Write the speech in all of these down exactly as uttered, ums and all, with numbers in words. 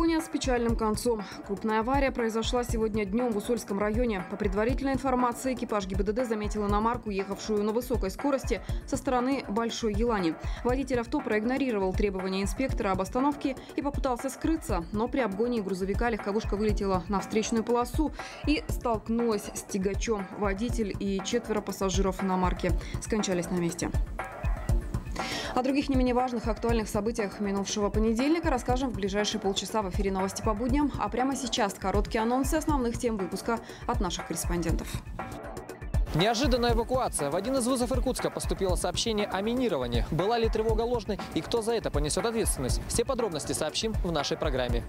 Погоня с печальным концом. Крупная авария произошла сегодня днем в Усольском районе. По предварительной информации, экипаж ГИБДД заметил иномарку, ехавшую на высокой скорости со стороны Большой Елани. Водитель авто проигнорировал требования инспектора об остановке и попытался скрыться, но при обгоне грузовика легковушка вылетела на встречную полосу и столкнулась с тягачом. Водитель и четверо пассажиров иномарки скончались на месте. О других не менее важных актуальных событиях минувшего понедельника расскажем в ближайшие полчаса в эфире «Новости по будням». А прямо сейчас короткие анонсы основных тем выпуска от наших корреспондентов. Неожиданная эвакуация. В один из вузов Иркутска поступило сообщение о минировании. Была ли тревога ложной и кто за это понесет ответственность? Все подробности сообщим в нашей программе.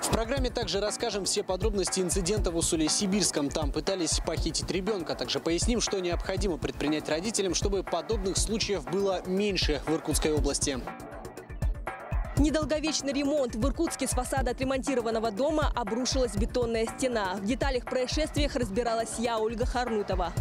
В программе также расскажем все подробности инцидента в Усолье-Сибирском. Там пытались похитить ребенка. Также поясним, что необходимо предпринять родителям, чтобы подобных случаев было меньше в Иркутской области. Недолговечный ремонт. В Иркутске с фасада отремонтированного дома обрушилась бетонная стена. В деталях происшествия разбиралась я, Ольга Хармутова.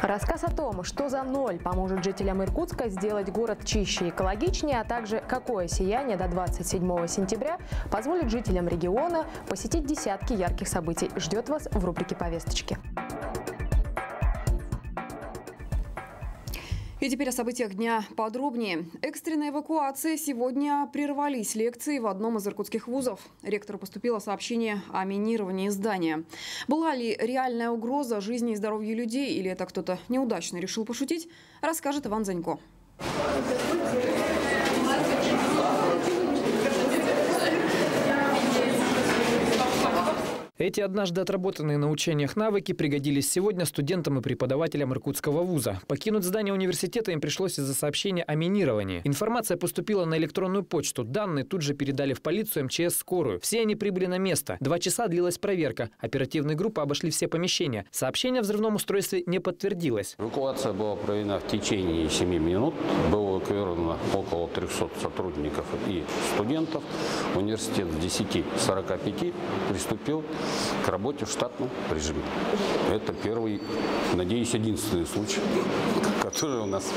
Рассказ о том, что за ноль поможет жителям Иркутска сделать город чище и экологичнее, а также какое сияние до двадцать седьмого сентября позволит жителям региона посетить десятки ярких событий, ждет вас в рубрике «Повесточки». И теперь о событиях дня подробнее. Экстренная эвакуация. Сегодня прервались лекции в одном из иркутских вузов. Ректору поступило сообщение о минировании здания. Была ли реальная угроза жизни и здоровью людей, или это кто-то неудачно решил пошутить, расскажет Иван Занько. Эти однажды отработанные на учениях навыки пригодились сегодня студентам и преподавателям иркутского вуза. Покинуть здание университета им пришлось из-за сообщения о минировании. Информация поступила на электронную почту. Данные тут же передали в полицию, МЧС, скорую. Все они прибыли на место. Два часа длилась проверка. Оперативные группы обошли все помещения. Сообщение о взрывном устройстве не подтвердилось. Эвакуация была проведена в течение семи минут. Было эвакуировано около трёхсот сотрудников и студентов. Университет в десяти сорока пяти приступил к работе в штатном режиме. Это первый, надеюсь, единственный случай, который у нас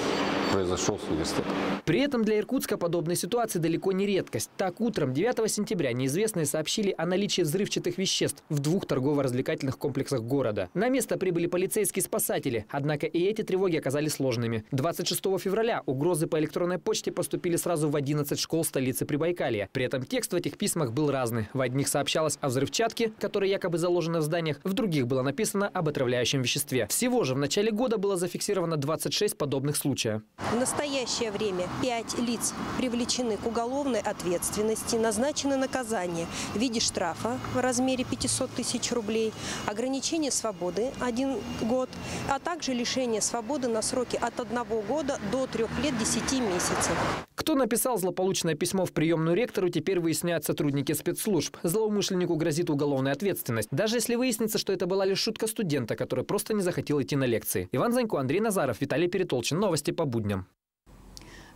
произошел с университетом. При этом для Иркутска подобные ситуации далеко не редкость. Так, утром девятого сентября неизвестные сообщили о наличии взрывчатых веществ в двух торгово-развлекательных комплексах города. На место прибыли полицейские спасатели, однако и эти тревоги оказались сложными. двадцать шестого февраля угрозы по электронной почте поступили сразу в одиннадцать школ столицы Прибайкалья. При этом текст в этих письмах был разный. В одних сообщалось о взрывчатке, которая якобы заложена в зданиях, в других было написано об отравляющем веществе. Всего же в начале года было зафиксировано двадцать шесть подобных случаев. В настоящее время пять лиц привлечены к уголовной ответственности, назначены наказание в виде штрафа в размере пятисот тысяч рублей, ограничение свободы один год, а также лишение свободы на сроки от одного года до трёх лет десяти месяцев. Кто написал злополучное письмо в приемную ректору, теперь выясняют сотрудники спецслужб. Злоумышленнику грозит уголовная ответственность, даже если выяснится, что это была лишь шутка студента, который просто не захотел идти на лекции. Иван Занько, Андрей Назаров, Виталий Перетолчин. Новости по будням.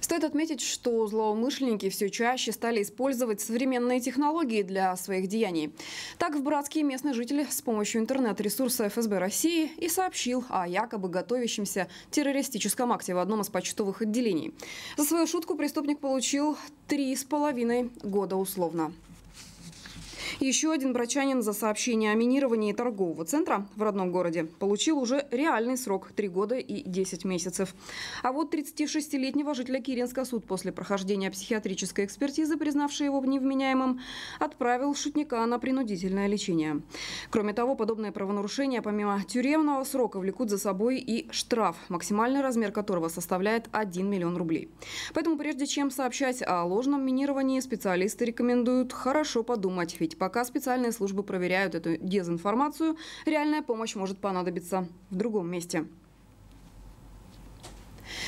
Стоит отметить, что злоумышленники все чаще стали использовать современные технологии для своих деяний. Так, в Братске местный житель с помощью интернет-ресурса ФСБ России и сообщил о якобы готовящемся террористическом акте в одном из почтовых отделений. За свою шутку преступник получил три с половиной года условно. Еще один брачанин за сообщение о минировании торгового центра в родном городе получил уже реальный срок – три года и десять месяцев. А вот тридцатишестилетнего жителя Киренска суд после прохождения психиатрической экспертизы, признавший его невменяемым, отправил шутника на принудительное лечение. Кроме того, подобные правонарушения помимо тюремного срока влекут за собой и штраф, максимальный размер которого составляет один миллион рублей. Поэтому прежде чем сообщать о ложном минировании, специалисты рекомендуют хорошо подумать, ведь пока специальные службы проверяют эту дезинформацию, реальная помощь может понадобиться в другом месте.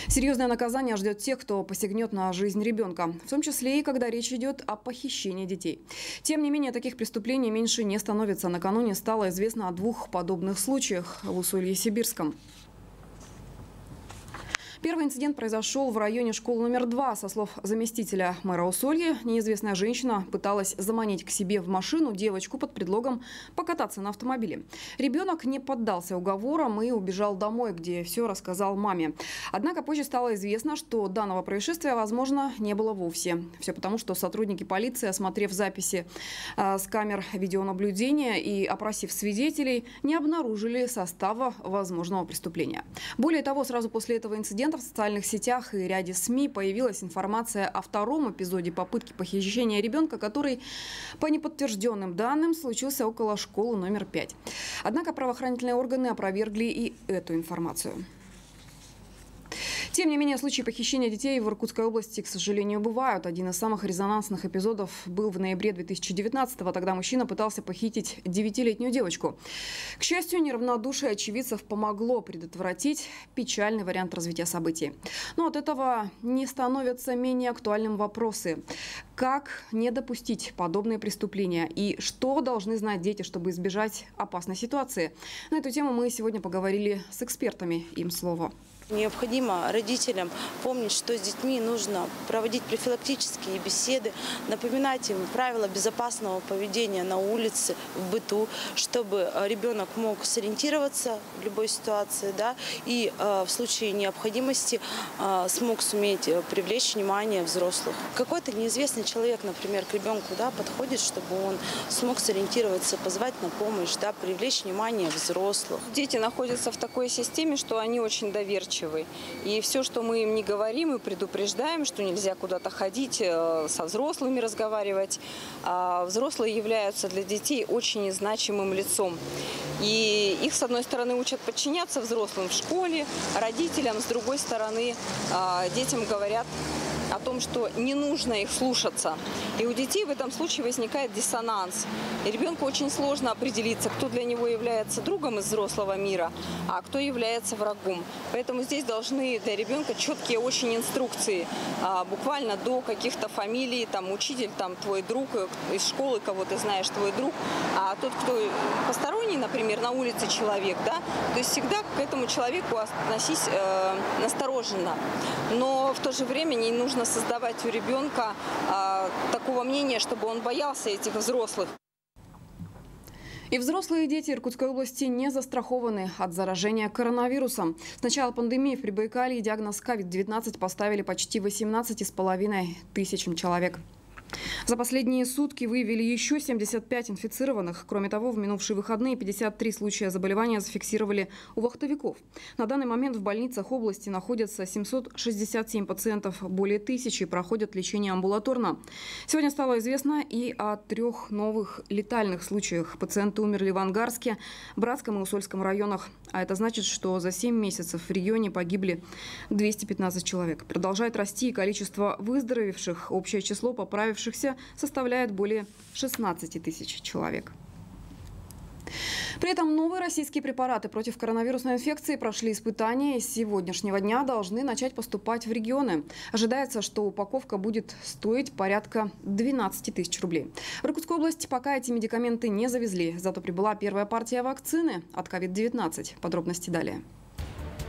Серьезное наказание ждет тех, кто посягнет на жизнь ребенка, в том числе и когда речь идет о похищении детей. Тем не менее, таких преступлений меньше не становится. Накануне стало известно о двух подобных случаях в Усолье-Сибирском. Первый инцидент произошел в районе школы номер два. Со слов заместителя мэра Усолья, неизвестная женщина пыталась заманить к себе в машину девочку под предлогом покататься на автомобиле. Ребенок не поддался уговорам и убежал домой, где все рассказал маме. Однако позже стало известно, что данного происшествия, возможно, не было вовсе. Все потому, что сотрудники полиции, осмотрев записи с камер видеонаблюдения и опросив свидетелей, не обнаружили состава возможного преступления. Более того, сразу после этого инцидента в социальных сетях и ряде СМИ появилась информация о втором эпизоде попытки похищения ребенка, который, по неподтвержденным данным, случился около школы номер пять. Однако правоохранительные органы опровергли и эту информацию. Тем не менее, случаи похищения детей в Иркутской области, к сожалению, бывают. Один из самых резонансных эпизодов был в ноябре две тысячи девятнадцатого. Тогда мужчина пытался похитить девятилетнюю девочку. К счастью, неравнодушие очевидцев помогло предотвратить печальный вариант развития событий. Но от этого не становятся менее актуальным вопросы. Как не допустить подобные преступления? И что должны знать дети, чтобы избежать опасной ситуации? На эту тему мы сегодня поговорили с экспертами. Им слово. Необходимо родителям помнить, что с детьми нужно проводить профилактические беседы, напоминать им правила безопасного поведения на улице, в быту, чтобы ребенок мог сориентироваться в любой ситуации, да, и э, в случае необходимости э, смог суметь привлечь внимание взрослых. Какой-то неизвестный человек, например, к ребенку, да, подходит, чтобы он смог сориентироваться, позвать на помощь, да, привлечь внимание взрослых. Дети находятся в такой системе, что они очень доверчивы. И все, что мы им не говорим и предупреждаем, что нельзя куда-то ходить, со взрослыми разговаривать, а взрослые являются для детей очень значимым лицом. И их, с одной стороны, учат подчиняться взрослым в школе, родителям, с другой стороны, детям говорят о том, что не нужно их слушаться. И у детей в этом случае возникает диссонанс. И ребенку очень сложно определиться, кто для него является другом из взрослого мира, а кто является врагом. Поэтому здесь должны для ребенка четкие очень инструкции. А, буквально до каких-то фамилий, там, учитель, там, твой друг, из школы кого ты знаешь, твой друг. А тот, кто посторонний, например, на улице человек, да, то есть всегда к этому человеку относись э, настороженно. Но в то же время не нужно создавать у ребенка а, такого мнения, чтобы он боялся этих взрослых. И взрослые, и дети Иркутской области не застрахованы от заражения коронавирусом. С начала пандемии в Прибайкалье диагноз ковид девятнадцать поставили почти восемнадцати с половиной тысячам человек. За последние сутки выявили еще семьдесят пять инфицированных. Кроме того, в минувшие выходные пятьдесят три случая заболевания зафиксировали у вахтовиков. На данный момент в больницах области находятся семьсот шестьдесят семь пациентов, более тысячи проходят лечение амбулаторно. Сегодня стало известно и о трех новых летальных случаях. Пациенты умерли в Ангарске, Братском и Усольском районах. А это значит, что за семь месяцев в регионе погибли двести пятнадцать человек. Продолжает расти и количество выздоровевших. Общее число поправившихся составляет более шестнадцати тысяч человек. При этом новые российские препараты против коронавирусной инфекции прошли испытания и с сегодняшнего дня должны начать поступать в регионы. Ожидается, что упаковка будет стоить порядка двенадцати тысяч рублей. В Иркутскую область пока эти медикаменты не завезли, зато прибыла первая партия вакцины от ковид девятнадцать. Подробности далее.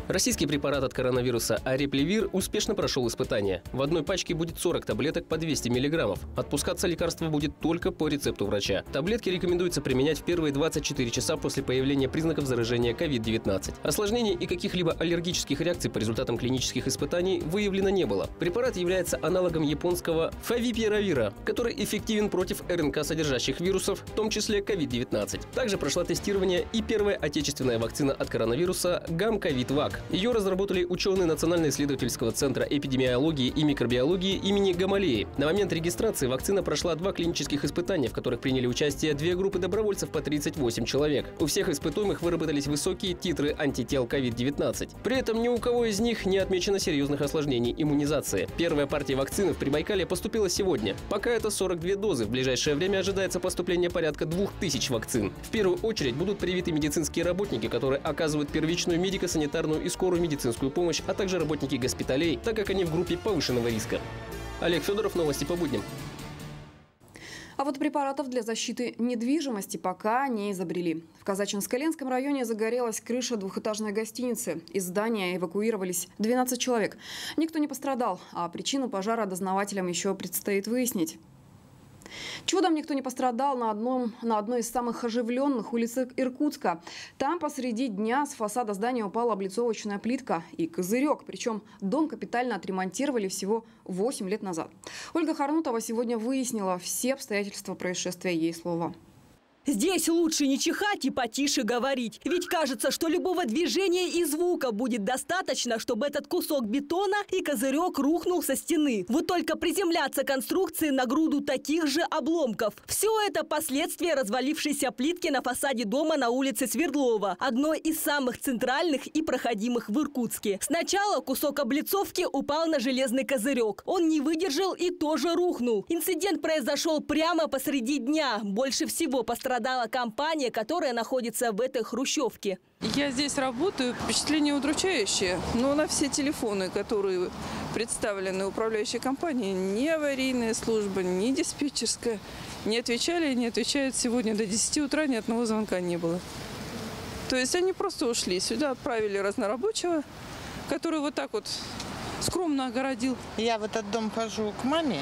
Российский препарат от коронавируса «Арепливир» успешно прошел испытания. В одной пачке будет сорок таблеток по двести миллиграммов. Отпускаться лекарство будет только по рецепту врача. Таблетки рекомендуется применять в первые двадцать четыре часа после появления признаков заражения ковид девятнадцать. Осложнений и каких-либо аллергических реакций по результатам клинических испытаний выявлено не было. Препарат является аналогом японского «Фавипиравира», который эффективен против РНК-содержащих вирусов, в том числе ковид девятнадцать. Также прошла тестирование и первая отечественная вакцина от коронавируса «Гам-Ковид-Вак». Ее разработали ученые Национально-исследовательского центра эпидемиологии и микробиологии имени Гамалеи. На момент регистрации вакцина прошла два клинических испытания, в которых приняли участие две группы добровольцев по тридцать восемь человек. У всех испытуемых выработались высокие титры антител ковид девятнадцать. При этом ни у кого из них не отмечено серьезных осложнений иммунизации. Первая партия вакцины в Прибайкалье поступила сегодня. Пока это сорок две дозы. В ближайшее время ожидается поступление порядка двух тысяч вакцин. В первую очередь будут привиты медицинские работники, которые оказывают первичную медико-санитарную и скорую медицинскую помощь, а также работники госпиталей, так как они в группе повышенного риска. Олег Федоров, Новости по будням. А вот препаратов для защиты недвижимости пока не изобрели. В Казачинско-Ленском районе загорелась крыша двухэтажной гостиницы. Из здания эвакуировались двенадцать человек. Никто не пострадал, а причину пожара дознавателям еще предстоит выяснить. Чудом никто не пострадал на, одном, на одной из самых оживленных улиц Иркутска. Там посреди дня с фасада здания упала облицовочная плитка и козырек. Причем дом капитально отремонтировали всего восемь лет назад. Ольга Хармутова сегодня выяснила все обстоятельства происшествия, ей слово. Здесь лучше не чихать и потише говорить. Ведь кажется, что любого движения и звука будет достаточно, чтобы этот кусок бетона и козырек рухнул со стены. Вот только приземляться конструкции на груду таких же обломков. Все это последствия развалившейся плитки на фасаде дома на улице Свердлова. Одной из самых центральных и проходимых в Иркутске. Сначала кусок облицовки упал на железный козырек. Он не выдержал и тоже рухнул. Инцидент произошел прямо посреди дня. Больше всего пострадал компания, которая находится в этой хрущевке. Я здесь работаю. Впечатление удручающее. Но на все телефоны, которые представлены управляющей компанией, ни аварийная служба, ни диспетчерская, не отвечали и не отвечают сегодня. До десяти утра ни одного звонка не было. То есть они просто ушли. Сюда отправили разнорабочего, который вот так вот скромно огородил. Я в этот дом хожу к маме.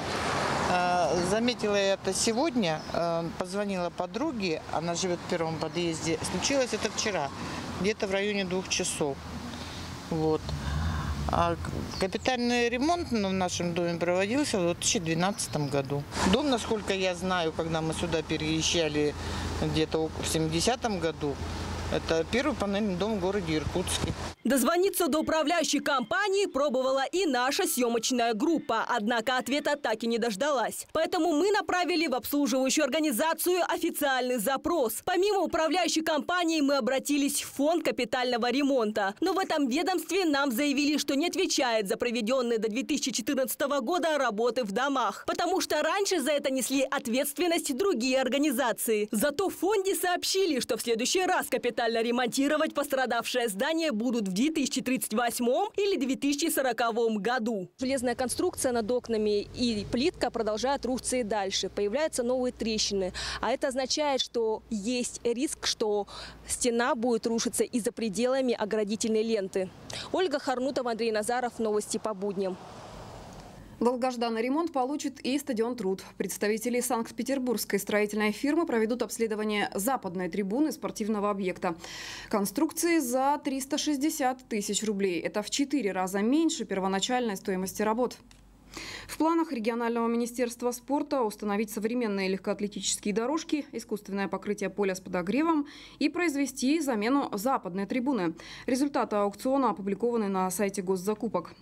Заметила я это сегодня, позвонила подруге, она живет в первом подъезде. Случилось это вчера, где-то в районе двух часов. Вот. А капитальный ремонт в нашем доме проводился в две тысячи двенадцатом году. Дом, насколько я знаю, когда мы сюда переезжали где-то в семидесятом году, это первый панельный дом в городе Иркутске. Дозвониться до управляющей компании пробовала и наша съемочная группа. Однако ответа так и не дождалась. Поэтому мы направили в обслуживающую организацию официальный запрос. Помимо управляющей компании мы обратились в фонд капитального ремонта. Но в этом ведомстве нам заявили, что не отвечает за проведенные до две тысячи четырнадцатого года работы в домах. Потому что раньше за это несли ответственность другие организации. Зато в фонде сообщили, что в следующий раз капитальный ремонтировать пострадавшее здание будут в две тысячи тридцать восьмом или две тысячи сороковом году. Железная конструкция над окнами и плитка продолжают рушиться и дальше. Появляются новые трещины. А это означает, что есть риск, что стена будет рушиться и за пределами оградительной ленты. Ольга Хармутова, Андрей Назаров, новости по будням. Долгожданный ремонт получит и стадион «Труд». Представители Санкт-Петербургской строительной фирмы проведут обследование западной трибуны спортивного объекта. Конструкции за триста шестьдесят тысяч рублей. Это в четыре раза меньше первоначальной стоимости работ. В планах регионального министерства спорта установить современные легкоатлетические дорожки, искусственное покрытие поля с подогревом и произвести замену западной трибуны. Результаты аукциона опубликованы на сайте госзакупок.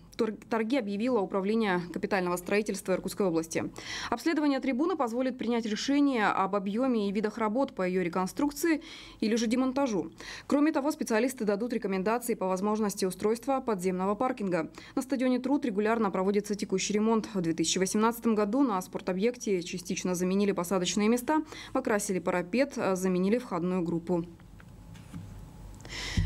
Торги объявило Управление капитального строительства Иркутской области. Обследование трибуны позволит принять решение об объеме и видах работ по ее реконструкции или же демонтажу. Кроме того, специалисты дадут рекомендации по возможности устройства подземного паркинга. На стадионе «Труд» регулярно проводится текущий ремонт. В две тысячи восемнадцатом году на спортобъекте частично заменили посадочные места, покрасили парапет, заменили входную группу.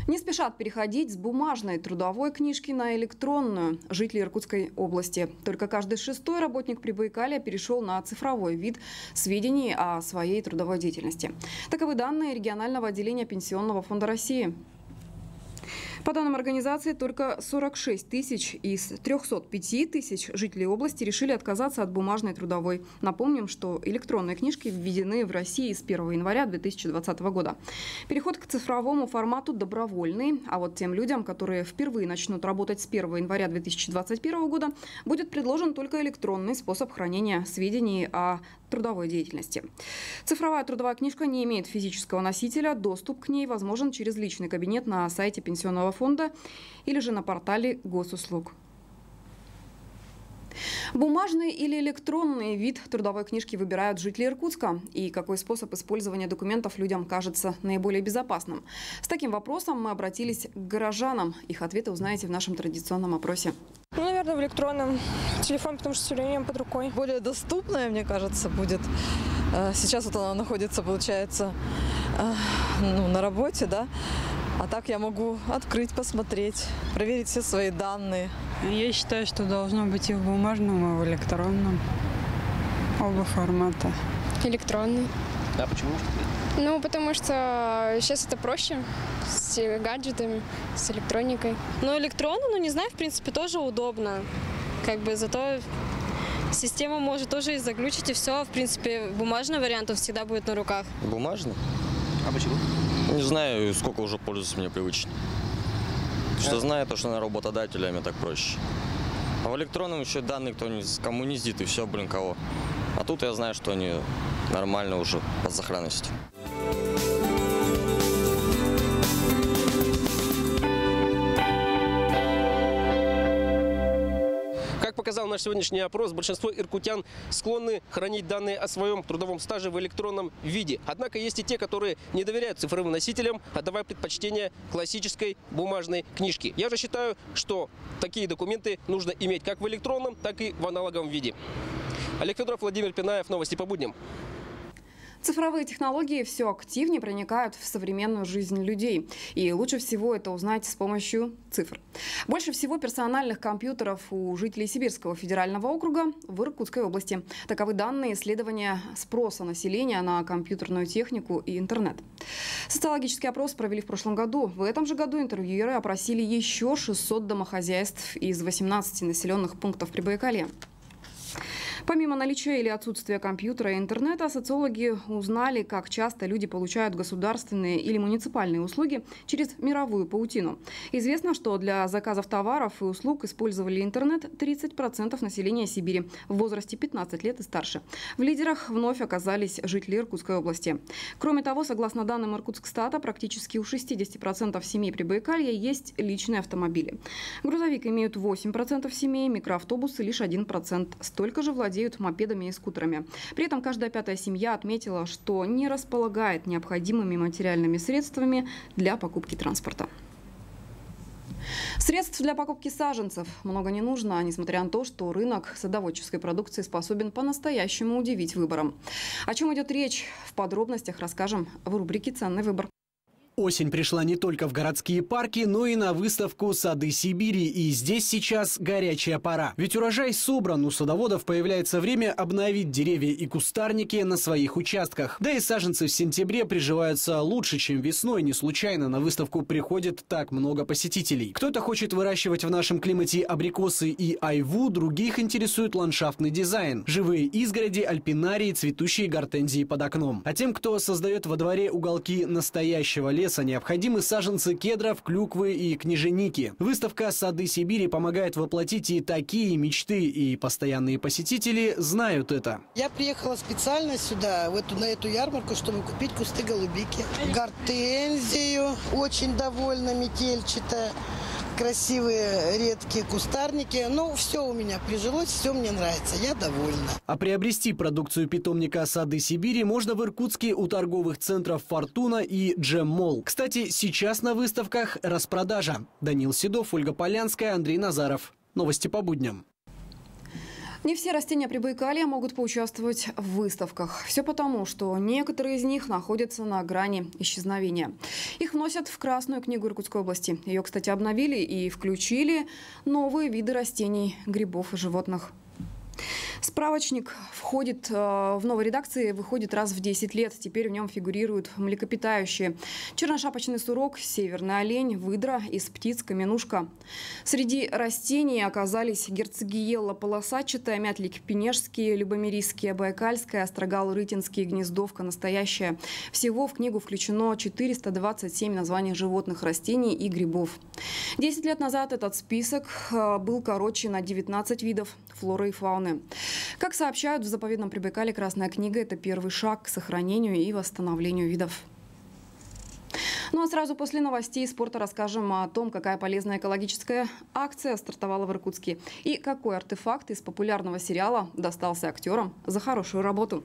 Не спешат переходить с бумажной трудовой книжки на электронную жители Иркутской области. Только каждый шестой работник Прибайкалья перешел на цифровой вид сведений о своей трудовой деятельности. Таковы данные регионального отделения Пенсионного фонда России. По данным организации, только сорок шесть тысяч из трёхсот пяти тысяч жителей области решили отказаться от бумажной трудовой. Напомним, что электронные книжки введены в России с первого января две тысячи двадцатого года. Переход к цифровому формату добровольный, а вот тем людям, которые впервые начнут работать с первого января две тысячи двадцать первого года, будет предложен только электронный способ хранения сведений о трудовой деятельности. Цифровая трудовая книжка не имеет физического носителя, доступ к ней возможен через личный кабинет на сайте Пенсионного фонда или же на портале госуслуг. Бумажный или электронный вид трудовой книжки выбирают жители Иркутска. И какой способ использования документов людям кажется наиболее безопасным? С таким вопросом мы обратились к горожанам. Их ответы узнаете в нашем традиционном опросе. Ну, наверное, в электронном. Телефон, потому что все время под рукой. Более доступная, мне кажется, будет. Сейчас вот она находится, получается, ну, на работе, да? А так я могу открыть, посмотреть, проверить все свои данные. Я считаю, что должно быть и в бумажном, и в электронном. Оба формата. Электронный. Да, почему? Ну, потому что сейчас это проще с гаджетами, с электроникой. Ну, электронный, ну, не знаю, в принципе, тоже удобно. Как бы зато система может тоже и заглючить, и все. В принципе, бумажный вариант он всегда будет на руках. Бумажный? А почему? Не знаю, сколько уже пользуюсь, мне привычно. А? Что знаю, то, что на работодателями так проще. А в электронном еще данные кто не, кому не сидит, и все, блин, кого. А тут я знаю, что они нормально уже под сохранностью. Как показал наш сегодняшний опрос, большинство иркутян склонны хранить данные о своем трудовом стаже в электронном виде. Однако есть и те, которые не доверяют цифровым носителям, отдавая предпочтение классической бумажной книжке. Я же считаю, что такие документы нужно иметь как в электронном, так и в аналоговом виде. Олег Федоров, Владимир Пинаев, новости по будням. Цифровые технологии все активнее проникают в современную жизнь людей. И лучше всего это узнать с помощью цифр. Больше всего персональных компьютеров у жителей Сибирского федерального округа в Иркутской области. Таковы данные исследования спроса населения на компьютерную технику и интернет. Социологический опрос провели в прошлом году. В этом же году интервьюеры опросили еще шестьсот домохозяйств из восемнадцати населенных пунктов Прибайкалья. Помимо наличия или отсутствия компьютера и интернета, социологи узнали, как часто люди получают государственные или муниципальные услуги через мировую паутину. Известно, что для заказов товаров и услуг использовали интернет тридцать процентов населения Сибири в возрасте пятнадцати лет и старше. В лидерах вновь оказались жители Иркутской области. Кроме того, согласно данным Иркутскстата, практически у шестидесяти процентов семей Прибайкалья есть личные автомобили. Грузовик имеют восемь процентов семей, микроавтобусы лишь один процент. Столько же владельцев владеют мопедами и скутерами. При этом каждая пятая семья отметила, что не располагает необходимыми материальными средствами для покупки транспорта. Средств для покупки саженцев много не нужно, несмотря на то, что рынок садоводческой продукции способен по-настоящему удивить выбором. О чем идет речь, в подробностях расскажем в рубрике «Ценный выбор». Осень пришла не только в городские парки, но и на выставку «Сады Сибири». И здесь сейчас горячая пора. Ведь урожай собран, у садоводов появляется время обновить деревья и кустарники на своих участках. Да и саженцы в сентябре приживаются лучше, чем весной. Не случайно на выставку приходит так много посетителей. Кто-то хочет выращивать в нашем климате абрикосы и айву, других интересует ландшафтный дизайн. Живые изгороди, альпинарии, цветущие гортензии под окном. А тем, кто создает во дворе уголки настоящего леса, необходимы саженцы кедров, клюквы и княженики. Выставка «Сады Сибири» помогает воплотить и такие мечты, и постоянные посетители знают это. Я приехала специально сюда, в эту, на эту ярмарку, чтобы купить кусты голубики, гортензию, очень довольно метельчатая. Красивые, редкие кустарники. Ну, все у меня прижилось, все мне нравится. Я довольна. А приобрести продукцию питомника «Сады Сибири» можно в Иркутске у торговых центров «Фортуна» и «Джем Молл». Кстати, сейчас на выставках распродажа. Даниил Седов, Ольга Полянская, Андрей Назаров. Новости по будням. Не все растения Прибайкалья могут поучаствовать в выставках. Все потому, что некоторые из них находятся на грани исчезновения. Их вносят в Красную книгу Иркутской области. Ее, кстати, обновили и включили новые виды растений, грибов и животных. Справочник входит э, в новой редакции, выходит раз в десять лет. Теперь в нем фигурируют млекопитающие. Черношапочный сурок, северный олень, выдра, из птиц каменушка. Среди растений оказались герцогиелла полосатчатая, мятлик пенежский, любомирийский, байкальская, острогал рытинский, гнездовка настоящая. Всего в книгу включено четыреста двадцать семь названий животных, растений и грибов. десять лет назад этот список э, был короче на девятнадцать видов флоры и фауны. Как сообщают в заповедном Прибайкалье, «Красная книга» – это первый шаг к сохранению и восстановлению видов. Ну а сразу после новостей спорта расскажем о том, какая полезная экологическая акция стартовала в Иркутске и какой артефакт из популярного сериала достался актерам за хорошую работу.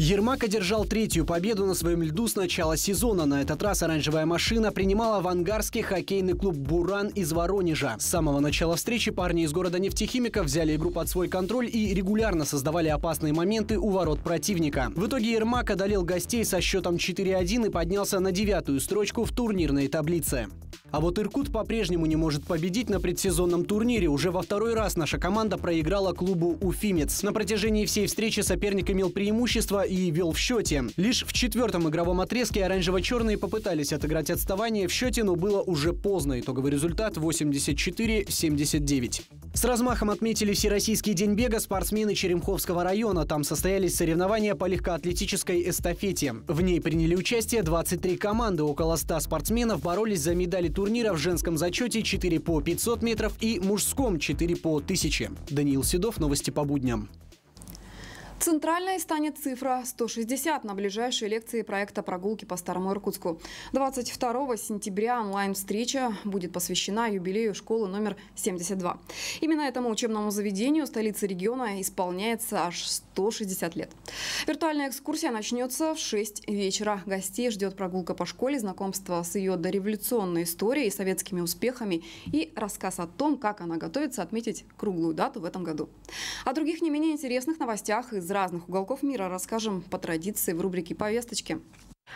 Ермак одержал третью победу на своем льду с начала сезона. На этот раз оранжевая машина принимала в Ангарске хоккейный клуб «Буран» из Воронежа. С самого начала встречи парни из города нефтехимиков взяли игру под свой контроль и регулярно создавали опасные моменты у ворот противника. В итоге Ермак одолел гостей со счетом четыре один и поднялся на девятую строчку в турнирной таблице. А вот Иркут по-прежнему не может победить на предсезонном турнире. Уже во второй раз наша команда проиграла клубу «Уфимец». На протяжении всей встречи соперник имел преимущество и вел в счете. Лишь в четвертом игровом отрезке оранжево-черные попытались отыграть отставание в счете, но было уже поздно. Итоговый результат – восемьдесят четыре — семьдесят девять. С размахом отметили Всероссийский день бега спортсмены Черемховского района. Там состоялись соревнования по легкоатлетической эстафете. В ней приняли участие двадцать три команды. Около ста спортсменов боролись за медали турнира в женском зачете четыре по пятьсот метров и мужском четыре по тысяче. Даниил Седов, новости по будням. Центральной станет цифра сто шестьдесят на ближайшей лекции проекта «Прогулки по Старому Иркутску». двадцать второго сентября онлайн-встреча будет посвящена юбилею школы номер семьдесят два. Именно этому учебному заведению столицы региона исполняется аж сто шестьдесят лет. Виртуальная экскурсия начнется в шесть вечера. Гостей ждет прогулка по школе, знакомство с ее дореволюционной историей, советскими успехами и рассказ о том, как она готовится отметить круглую дату в этом году. О других не менее интересных новостях из Из разных уголков мира расскажем по традиции в рубрике «Повесточки».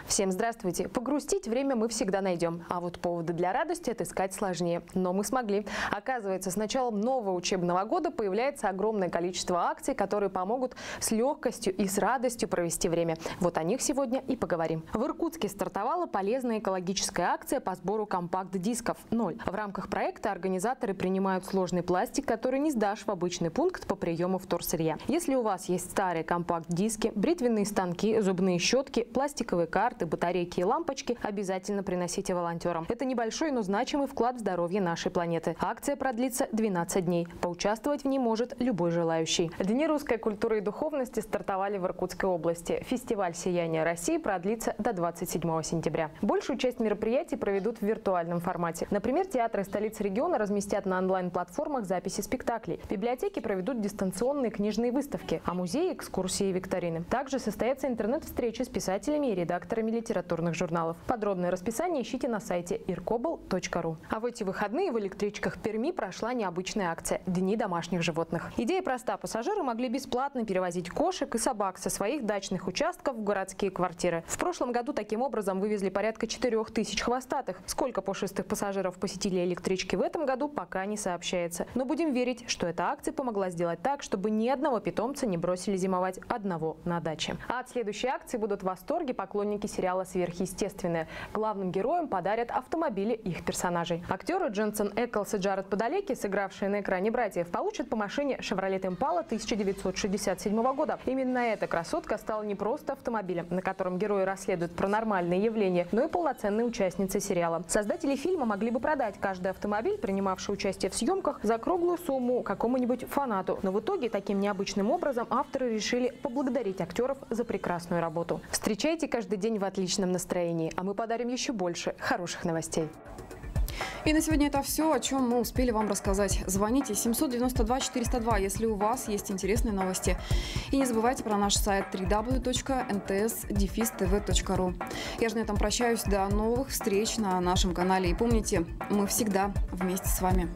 Всем здравствуйте! Погрустить время мы всегда найдем, а вот поводы для радости отыскать сложнее. Но мы смогли. Оказывается, с началом нового учебного года появляется огромное количество акций, которые помогут с легкостью и с радостью провести время. Вот о них сегодня и поговорим. В Иркутске стартовала полезная экологическая акция по сбору компакт-дисков «Ноль». В рамках проекта организаторы принимают сложный пластик, который не сдашь в обычный пункт по приему вторсырья. Если у вас есть старые компакт-диски, бритвенные станки, зубные щетки, пластиковые карты, карты, батарейки и лампочки обязательно приносите волонтерам. Это небольшой, но значимый вклад в здоровье нашей планеты. Акция продлится двенадцать дней. Поучаствовать в ней может любой желающий. Дни русской культуры и духовности стартовали в Иркутской области. Фестиваль «Сияние России» продлится до двадцать седьмого сентября. Большую часть мероприятий проведут в виртуальном формате. Например, театры столиц региона разместят на онлайн-платформах записи спектаклей. Библиотеки проведут дистанционные книжные выставки, а музеи – экскурсии и викторины. Также состоятся интернет-встречи с писателями и редакторами литературных журналов. Подробное расписание ищите на сайте иркобл точка ру. А в эти выходные в электричках Перми прошла необычная акция «Дни домашних животных». Идея проста. Пассажиры могли бесплатно перевозить кошек и собак со своих дачных участков в городские квартиры. В прошлом году таким образом вывезли порядка четырёх тысяч хвостатых. Сколько пушистых пассажиров посетили электрички в этом году, пока не сообщается. Но будем верить, что эта акция помогла сделать так, чтобы ни одного питомца не бросили зимовать одного на даче. А от следующей акции будут в восторге поклонники сериала «Сверхъестественное». Главным героям подарят автомобили их персонажей. Актеры Дженсен Эклс и Джаред Падалеки, сыгравшие на экране братьев, получат по машине «Шевролет Импала» тысяча девятьсот шестьдесят седьмого года. Именно эта красотка стала не просто автомобилем, на котором герои расследуют паранормальные явления, но и полноценной участницей сериала. Создатели фильма могли бы продать каждый автомобиль, принимавший участие в съемках, за круглую сумму какому-нибудь фанату. Но в итоге таким необычным образом авторы решили поблагодарить актеров за прекрасную работу. Встречайте каждый день в отличном настроении, а мы подарим еще больше хороших новостей. И на сегодня это все, о чем мы успели вам рассказать. Звоните семь девять два четыре ноль два, если у вас есть интересные новости. И не забывайте про наш сайт дабл ю дабл ю дабл ю точка эн тэ эс дефис тэ вэ точка ру. Я же на этом прощаюсь. До новых встреч на нашем канале. И помните, мы всегда вместе с вами.